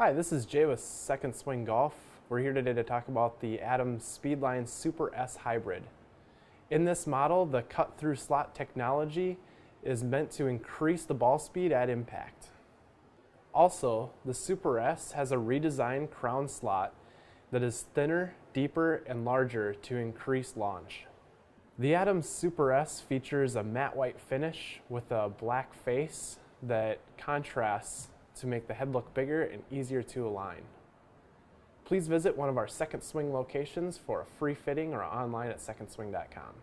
Hi, this is Jay with Second Swing Golf. We're here today to talk about the Adams Speedline Super S Hybrid. In this model, the cut-through slot technology is meant to increase the ball speed at impact. Also, the Super S has a redesigned crown slot that is thinner, deeper, and larger to increase launch. The Adams Super S features a matte white finish with a black face that contrasts to make the head look bigger and easier to align. Please visit one of our Second Swing locations for a free fitting or online at secondswing.com.